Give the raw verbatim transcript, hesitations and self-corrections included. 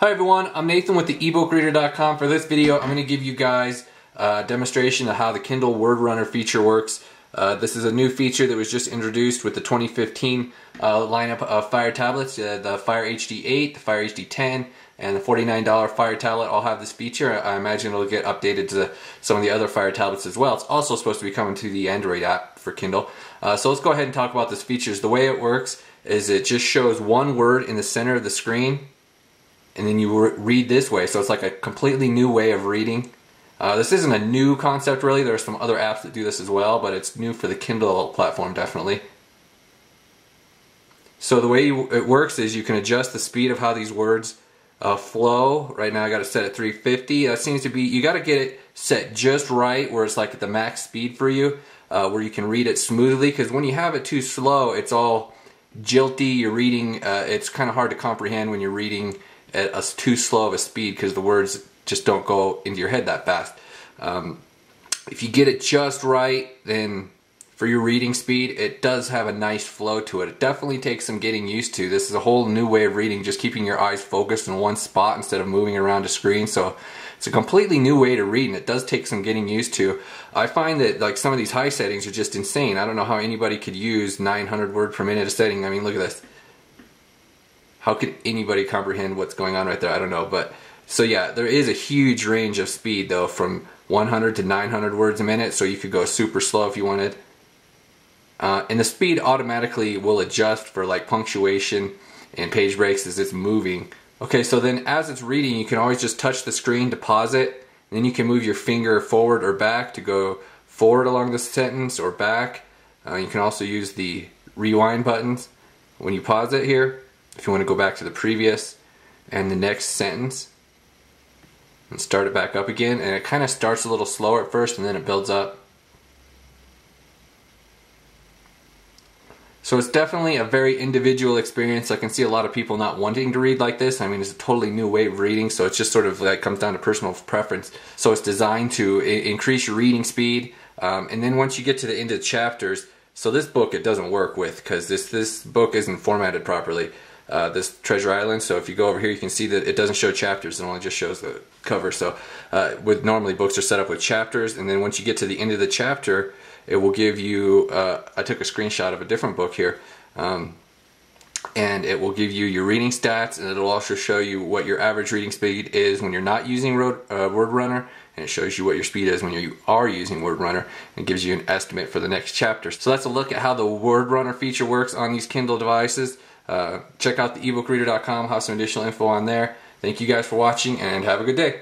Hi everyone, I'm Nathan with the ebook reader dot com. For this video, I'm going to give you guys a demonstration of how the Kindle Word Runner feature works. Uh, this is a new feature that was just introduced with the twenty fifteen uh, lineup of Fire tablets. Uh, the Fire H D eight, the Fire H D ten, and the forty-nine dollar Fire tablet all have this feature. I imagine it'll get updated to some of the other Fire tablets as well. It's also supposed to be coming to the Android app for Kindle. Uh, so let's go ahead and talk about this feature. The way it works is it just shows one word in the center of the screen, and then you read this way, so it's like a completely new way of reading. Uh, this isn't a new concept really, there are some other apps that do this as well, but it's new for the Kindle platform definitely. So the way you, it works is you can adjust the speed of how these words uh, flow. Right now I got it set at three fifty, that seems to be, you got to get it set just right where it's like at the max speed for you, uh, where you can read it smoothly, because when you have it too slow it's all jilty, you're reading, uh, it's kind of hard to comprehend when you're reading at a too slow of a speed because the words just don't go into your head that fast. Um, if you get it just right, then for your reading speed, it does have a nice flow to it. It definitely takes some getting used to. This is a whole new way of reading, just keeping your eyes focused in one spot instead of moving around a screen. So it's a completely new way to read, and it does take some getting used to. I find that like some of these high settings are just insane. I don't know how anybody could use nine hundred word per minute a setting. I mean, look at this. How could anybody comprehend what's going on right there? I don't know, but so yeah, there is a huge range of speed though, from one hundred to nine hundred words a minute, so you could go super slow if you wanted. Uh, and the speed automatically will adjust for like punctuation and page breaks as it's moving. Okay, so then as it's reading, you can always just touch the screen to pause it, and then you can move your finger forward or back to go forward along the sentence or back. Uh, you can also use the rewind buttons when you pause it here, if you want to go back to the previous and the next sentence and start it back up again. And it kind of starts a little slower at first and then it builds up. So it's definitely a very individual experience. I can see a lot of people not wanting to read like this. I mean, it's a totally new way of reading, so it's just sort of like comes down to personal preference. So it's designed to increase your reading speed, um, and then once you get to the end of the chapters, so this book it doesn't work with because this, this book isn't formatted properly. Uh, this Treasure Island, so if you go over here you can see that it doesn't show chapters, it only just shows the cover. So uh, with normally books are set up with chapters, and then once you get to the end of the chapter it will give you, uh, I took a screenshot of a different book here, um, and it will give you your reading stats, and it will also show you what your average reading speed is when you're not using road, uh, Word Runner, and it shows you what your speed is when you are using Word Runner, and gives you an estimate for the next chapter. So that's a look at how the Word Runner feature works on these Kindle devices. Uh, check out the ebook reader dot com, have some additional info on there. Thank you guys for watching and have a good day.